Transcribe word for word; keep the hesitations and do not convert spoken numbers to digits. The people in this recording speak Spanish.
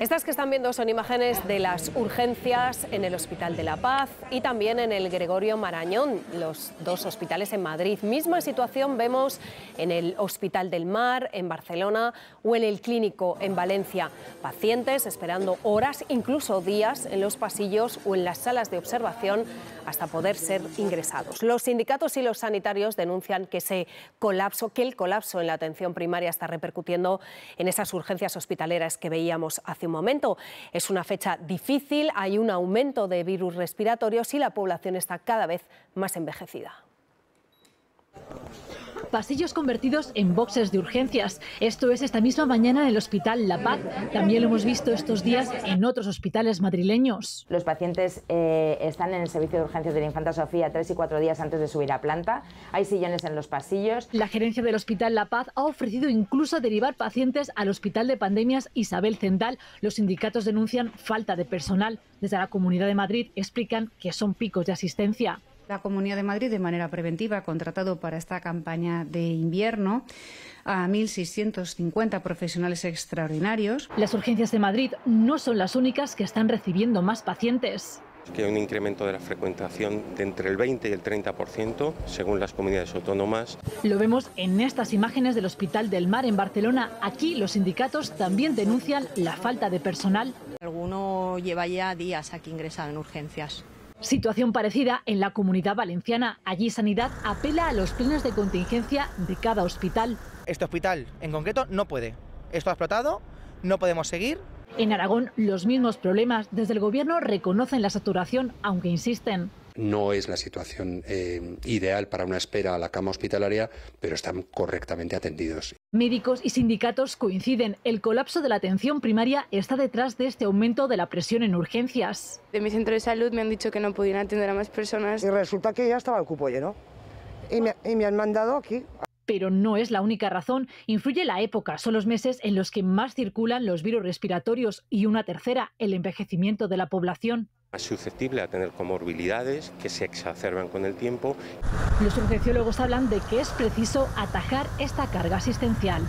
Estas que están viendo son imágenes de las urgencias en el Hospital de la Paz y también en el Gregorio Marañón, los dos hospitales en Madrid. Misma situación vemos en el Hospital del Mar, en Barcelona o en el Clínico, en Valencia. Pacientes esperando horas, incluso días, en los pasillos o en las salas de observación hasta poder ser ingresados. Los sindicatos y los sanitarios denuncian que ese colapso, que el colapso en la atención primaria está repercutiendo en esas urgencias hospitaleras que veíamos hace un momento. Es una fecha difícil, hay un aumento de virus respiratorios y la población está cada vez más envejecida. Pasillos convertidos en boxes de urgencias. Esto es esta misma mañana en el Hospital La Paz. También lo hemos visto estos días en otros hospitales madrileños. Los pacientes eh, están en el servicio de urgencias de la Infanta Sofía tres y cuatro días antes de subir a planta. Hay sillones en los pasillos. La gerencia del Hospital La Paz ha ofrecido incluso derivar pacientes al Hospital de Pandemias Isabel Zendal. Los sindicatos denuncian falta de personal. Desde la Comunidad de Madrid explican que son picos de asistencia. La Comunidad de Madrid, de manera preventiva, ha contratado para esta campaña de invierno a mil seiscientos cincuenta profesionales extraordinarios. Las urgencias de Madrid no son las únicas que están recibiendo más pacientes. Que hay un incremento de la frecuentación de entre el veinte y el treinta por ciento según las comunidades autónomas. Lo vemos en estas imágenes del Hospital del Mar en Barcelona. Aquí los sindicatos también denuncian la falta de personal. Alguno lleva ya días aquí ingresado en urgencias. Situación parecida en la Comunidad Valenciana. Allí Sanidad apela a los planes de contingencia de cada hospital. Este hospital en concreto no puede. Esto ha explotado, no podemos seguir. En Aragón los mismos problemas. Desde el gobierno reconocen la saturación, aunque insisten. No es la situación eh, ideal para una espera a la cama hospitalaria, pero están correctamente atendidos. Médicos y sindicatos coinciden. El colapso de la atención primaria está detrás de este aumento de la presión en urgencias. De mi centro de salud me han dicho que no podían atender a más personas. Y resulta que ya estaba el cupo lleno. Y me, y me han mandado aquí. Pero no es la única razón. Influye la época, son los meses en los que más circulan los virus respiratorios y una tercera, el envejecimiento de la población. Más susceptible a tener comorbilidades que se exacerban con el tiempo. Los urgenciólogos hablan de que es preciso atajar esta carga asistencial.